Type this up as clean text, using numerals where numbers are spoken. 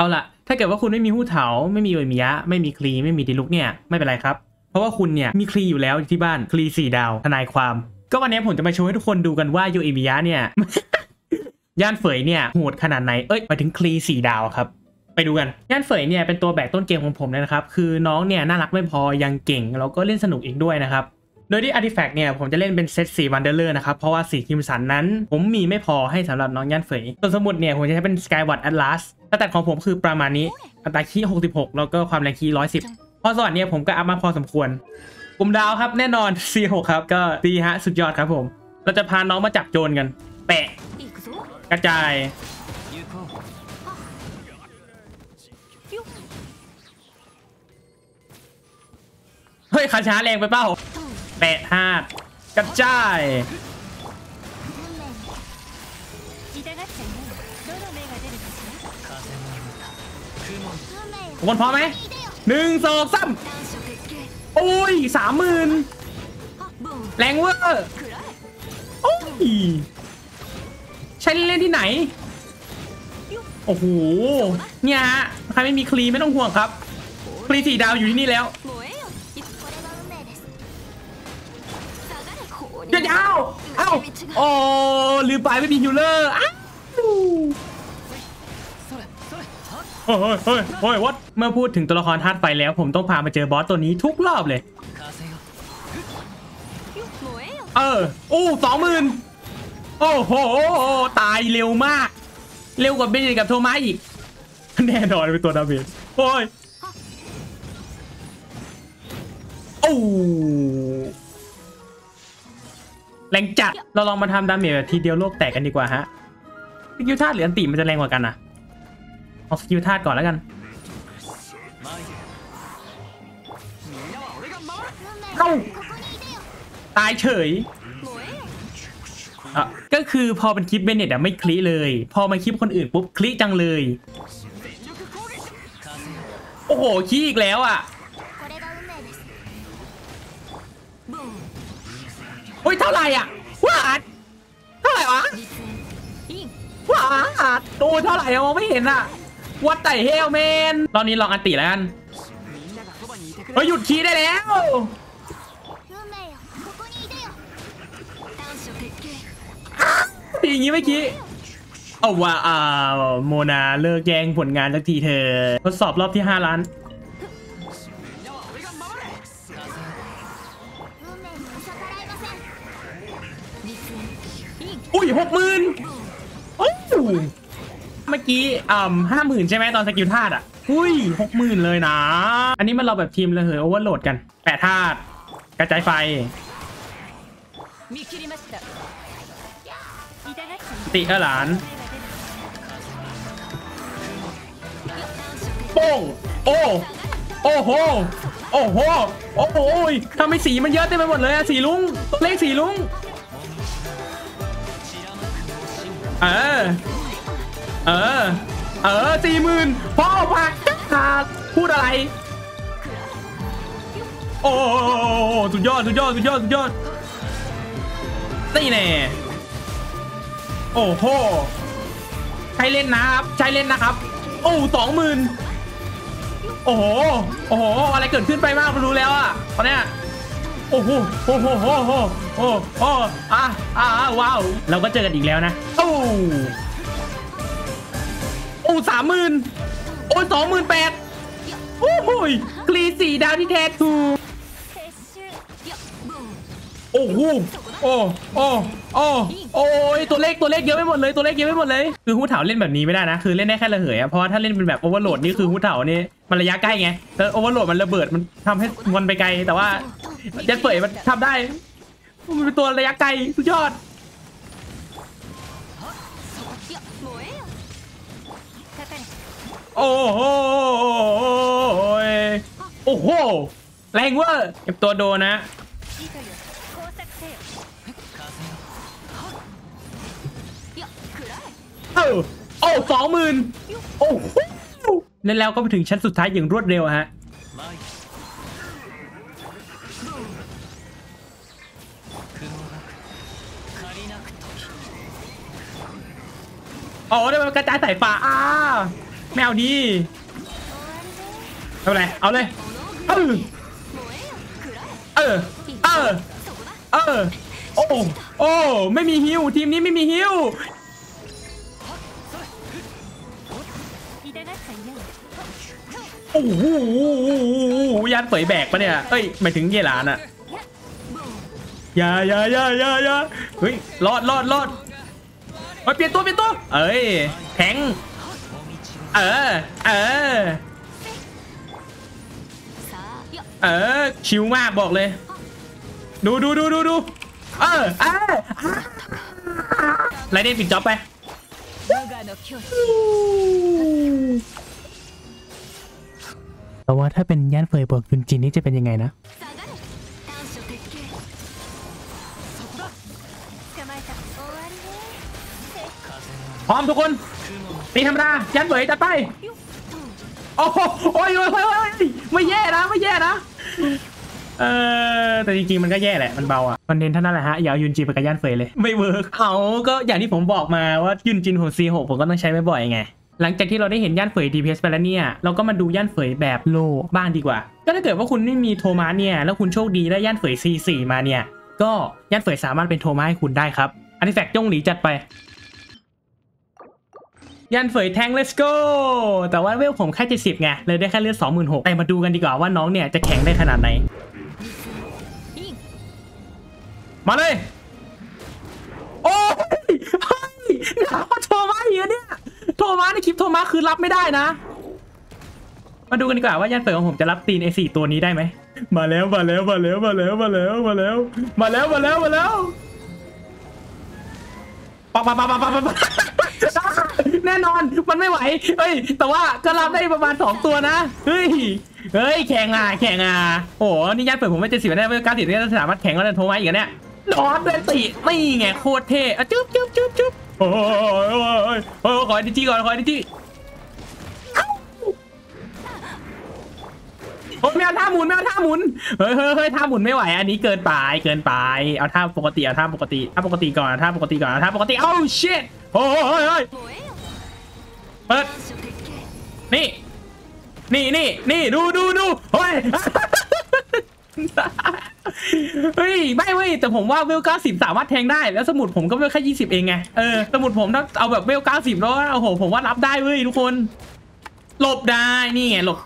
เอาล่ะถ้าเกิดว่าคุณไม่มีหู้เถาไม่มีโอมิยะไม่มีคลีไม่มีดิลุกเนี่ยไม่เป็นไรครับเพราะว่าคุณเนี่ยมีคลีอยู่แล้วที่บ้านคลี4ดาวทนายความก็วันนี้ผมจะมาโชว์ให้ทุกคนดูกันว่าโยอิมิยะเนี่ย ย่านเฟยเนี่ยโหดขนาดไหนไปถึงคลี4ดาวครับไปดูกันย่านเฟยเนี่ยเป็นตัวแบกต้นเกมของผมนะครับคือน้องเนี่ยน่ารักไม่พอยังเก่งแล้วก็เล่นสนุกอีกด้วยนะครับโดยที่ Artifact เนี่ยผมจะเล่นเป็นเซต4 Wanderer นะครับเพราะว่า4คิมสันนั้นผมมีไม่พอให้สำหรับน้องย่านเฟยส่วนสมุดเนี่ยผมจะใช้เป็น Skyward Atlas สแตทของผมคือประมาณนี้อัตราคี66แล้วก็ความแรงคี110พอสวัสดเนี่ยผมก็อัพมาพอสมควรกลุ่มดาวครับแน่นอน C6 ครับก็ดีฮะสุดยอดครับผมเราจะพาน้องมาจับโจรกันแปะกระจายเฮ้ยขาช้าแรงไปเป้าแปะห้ากระจายคนพร้อมไหม1 2 3โอ้ย 30,000 แรงเวอร์โอ้ยใช้เล่นที่ไหนโอ้โหเนี่ยฮะใครไม่มีคลีไม่ต้องห่วงครับคลี4ดาวอยู่ที่นี่แล้วจะเอาโอ้ลืมไปไม่มีฮิลเลอร์อ้าวเฮ้ยวัดเมื่อพูดถึงตัวละครธาตุไฟแล้วผมต้องพามาเจอบอสตัวนี้ทุกรอบเลยอู้ 20,000โอ้โหตายเร็วมากเร็วกว่าเบนกับโทมัสอีกแน่นอนเป็นตัวดาเมจโอ้ยแรงจัดเราลองมาทำดาเมจแบบทีเดียวโลกแตกกันดีกว่าฮะสกิลธาตุหรืออันติมันจะแรงกว่ากันนะเอาสกิลธาตุก่อนแล้วกันตายเฉยก็คือพอเป็นคลิปเบนเน็ตอะไม่คลิเลยพอมาคลิปคนอื่นปุ๊บคลิจังเลยโอ้โหคลิอีกแล้วอ่ะโอ้ยเท่าไหร่อ่ะว้าเท่าไหร่วะว้าโตเท่าไหร่มองไม่เห็นอ่ะวัดไต่เฮลแมนตอนนี้ลองอันติแล้วกันเฮ้ยหยุดคลิได้แล้วอย่างนี้เมื่อกี้เอาว่าโมนาเลิกแย่งผลงานสักทีเธอทดสอบรอบที่5ล้านอุ้ย 60,000โอ้เมื่อกี้50,000ใช่ไหมตอนสกิลธาตุอ่ะอุ้ย 60,000เลยนะอันนี้มันเราแบบทีมเลยเหรอโอเวอร์โหลดกันแปะธาตุกระจายไฟติหลานโป้งโอ้โหทำไมสีมันเยอะเต็มไปหมดเลยสีลุงตัวเลขสีลุง40,000พ่อพักขาดพูดอะไรโอ้สุดยอดนี่แน่โอ้โหใช้เล่นนะครับโอ้20,000โอ้โหอะไรเกิดขึ้นไปมากรู้แล้วอ่ะตอนเนี้ยโอ้โหว้าวเราก็เจอกันอีกแล้วนะโอ้ 30,000โอ้ 28,000โอ้โหคลี4ดาวที่แท้ถูกโอ้โหโอ้ยตัวเลขเยอะไปหมดเลยคือหู้เถาเล่นแบบนี้ไม่ได้นะคือเล่นได้แค่ระเหยอะเพราะถ้าเล่นเป็นแบบโอเวอร์โหลดนี่คือหู้เถานี่มันระยะใกล้ไงแต่โอเวอร์โหลดมันระเบิดมันทำให้วนไปไกลแต่ว่ายัดเปิดมันทำได้มันเป็นตัวระยะไกลสุดยอดโอ้โหแรงเวอร์เก็บตัวโดนะโอ้ 20,000โอ้แล้วก็ไปถึงชั้นสุดท้ายอย่างรวดเร็วฮะได้มากระจายสายฟ้า ไม่เอาดีเอาอะไรเอาเลยเออโอ้โอ้ไม่มีฮิวทีมนี้ไม่มีฮิวโอ้โหยานเผยแบกปะเนี่ยเอ้ยหมายถึงเยลานอะอย่าเฮ้ยรอดมาเปลี่ยนตัวเอ้ยแทงเออชิวมากบอกเลยดูไรเดนปิดจ็อบไปแต่ว่าถ้าเป็นย่านเฟยบวกจุนจินนี่จะเป็นยังไงนะพร้อมทุกคนตีธรรมดาย่านเฟยจัดไปโอ้โหไม่แย่นะแต่จริงๆมันก็แย่แหละมันเบาอ่ะมันเน้นเท่านั้นแหละฮะอย่าเอายุนจินไปกับย่านเฟยเลยไม่เวิร์กเอาก็อย่างที่ผมบอกมาว่ายุนจินของ C6 ผมก็ต้องใช้บ่อยๆไงหลังจากที่เราได้เห็นย่านเฟย DPS ไปแล้วเนี่ยเราก็มาดูย่านเฟยแบบโลบ้างดีกว่าก็ถ้าเกิดว่าคุณไม่มีโทมัสเนี่ยแล้วคุณโชคดีได้ย่านเฟย C4 มาเนี่ยก็ย่านเฟยสามารถเป็นโทมัสให้คุณได้ครับอาร์ติแฟกต์จ้องหลีจัดไปย่านเฟยแทง let's go แต่ว่าเวลผมแค่70ไงเลยได้แค่เลือด 26,000 แต่มาดูกันดีกว่าว่าน้องเนี่ยจะแข็งได้ขนาดไหนมาเลยโอ้ยหนาวโทมัสเยอะเนี่ยโทมัสในคลิปโทมัสคือรับไม่ได้นะมาดูกันดีกว่าว่าย่านเฟยของผมจะรับตีนไอ้4ตัวนี้ได้ไหมมาแล้วปักแน่นอนมันไม่ไหวเฮ้ยแต่ว่าก็รับได้ประมาณ2ตัวนะเฮ้ยแข่งอ่ะโอ้นี่ย่านเฟยผมไม่70ได้ไม่90ได้สามารถแข่งกับโทมัสอีกเนี่ยนอนเดินตีไม่ไงโคตรเท่อะจุ๊บโอ้ยขอดิจิก่อนขอดิจิโอ้ยไม่เอาท่าหมุนเฮ้ยท่าหมุนไม่ไหวอันนี้เกินไปเอาท่าปกติก่อนเอ้า shit โอ้ยเปิดนี่ดูโอ้ยไม่เว้ยแต่ผมว่าเวล90สามารถแทงได้แล้วสมุดผมก็เวลแค่20เองไงสมุดผมถ้าเอาแบบเวล90แล้วโอ้โหผมว่ารับได้เว้ยทุกคนหลบได้นี่ไงหลบ